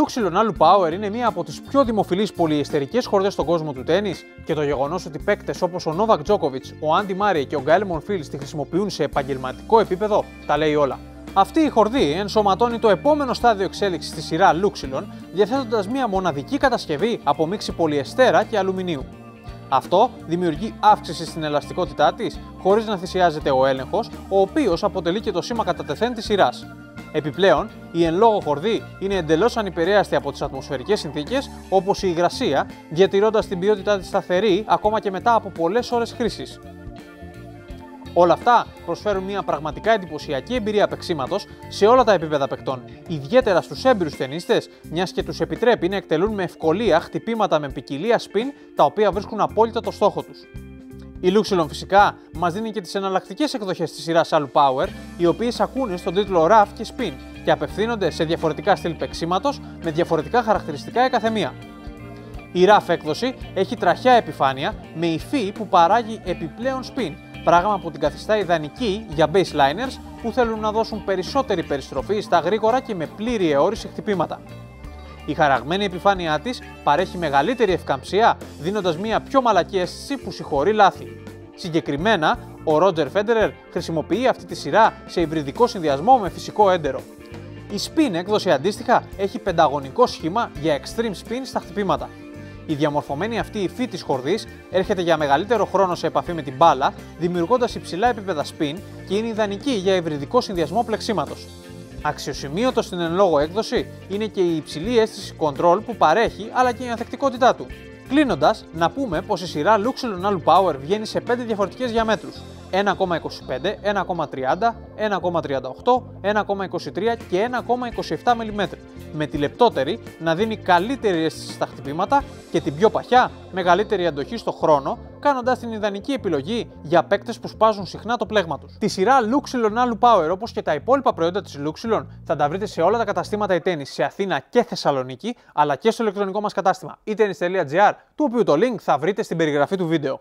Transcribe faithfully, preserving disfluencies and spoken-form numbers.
Luxilon Alu Power είναι μία από τις πιο δημοφιλείς πολυεστερικές χορδές στον κόσμο του τένις και το γεγονός ότι παίκτες όπως ο Novak Djokovic, ο Andy Murray και ο Gallimon Fils τη χρησιμοποιούν σε επαγγελματικό επίπεδο τα λέει όλα. Αυτή η χορδή ενσωματώνει το επόμενο στάδιο εξέλιξης στη σειρά Luxilon, διαθέτοντας μία μοναδική κατασκευή από μίξη πολυεστέρα και αλουμινίου. Αυτό δημιουργεί αύξηση στην ελαστικότητά της, χωρίς να θυσιάζεται ο έλεγχος, ο οποίος αποτελεί και το σήμα κατά τεθέν της σειράς. Επιπλέον, η εν λόγω χορδή είναι εντελώς ανυπηρέαστη από τις ατμοσφαιρικές συνθήκες, όπως η υγρασία, διατηρώντας την ποιότητά της σταθερή ακόμα και μετά από πολλές ώρες χρήσης. Όλα αυτά προσφέρουν μια πραγματικά εντυπωσιακή εμπειρία παίξηματος σε όλα τα επίπεδα παικτών, ιδιαίτερα στους έμπειρους τενίστες, μιας και τους επιτρέπει να εκτελούν με ευκολία χτυπήματα με ποικιλία σπιν, τα οποία βρίσκουν απόλυτα το στόχο τους. Η Luxilon φυσικά μας δίνει και τις εναλλακτικές εκδοχές της σειράς Alu Power, οι οποίες ακούνε στον τίτλο Rough και Spin και απευθύνονται σε διαφορετικά στυλ παίξηματος με διαφορετικά χαρακτηριστικά η καθεμία. Η Rough έκδοση έχει τραχιά επιφάνεια με υφή που παράγει επιπλέον spin, πράγμα που την καθιστά ιδανική για baseliners που θέλουν να δώσουν περισσότερη περιστροφή στα γρήγορα και με πλήρη αιώρηση χτυπήματα. Η χαραγμένη επιφάνειά της παρέχει μεγαλύτερη ευκαμψία, δίνοντας μια πιο μαλακή αίσθηση που συγχωρεί λάθη. Συγκεκριμένα, ο Roger Federer χρησιμοποιεί αυτή τη σειρά σε υβριδικό συνδυασμό με φυσικό έντερο. Η spin έκδοση αντίστοιχα έχει πενταγωνικό σχήμα για extreme spin στα χτυπήματα. Η διαμορφωμένη αυτή υφή της χορδής έρχεται για μεγαλύτερο χρόνο σε επαφή με την μπάλα, δημιουργώντας υψηλά επίπεδα spin και είναι ιδανική για υβριδικό συνδυασμό πλεξίματος. Αξιοσημείωτο στην εν λόγω έκδοση είναι και η υψηλή αίσθηση control που παρέχει, αλλά και η ανθεκτικότητά του. Κλείνοντας, να πούμε πως η σειρά Luxilon Alu Power βγαίνει σε πέντε διαφορετικές διαμέτρους: ένα κόμμα είκοσι πέντε, ένα κόμμα τριάντα, ένα κόμμα τριάντα οκτώ, ένα κόμμα είκοσι τρία και ένα κόμμα είκοσι επτά μιλιμέτρα, με τη λεπτότερη να δίνει καλύτερη αίσθηση στα χτυπήματα και την πιο παχιά μεγαλύτερη αντοχή στο χρόνο, κάνοντας την ιδανική επιλογή για παίκτες που σπάζουν συχνά το πλέγμα τους. Τη σειρά Luxilon Alu Power, όπως και τα υπόλοιπα προϊόντα της Luxilon, θα τα βρείτε σε όλα τα καταστήματα e-tennis σε Αθήνα και Θεσσαλονίκη, αλλά και στο ηλεκτρονικό μας κατάστημα e-tennis τελεία τζι άρ, του οποίου το link θα βρείτε στην περιγραφή του βίντεο.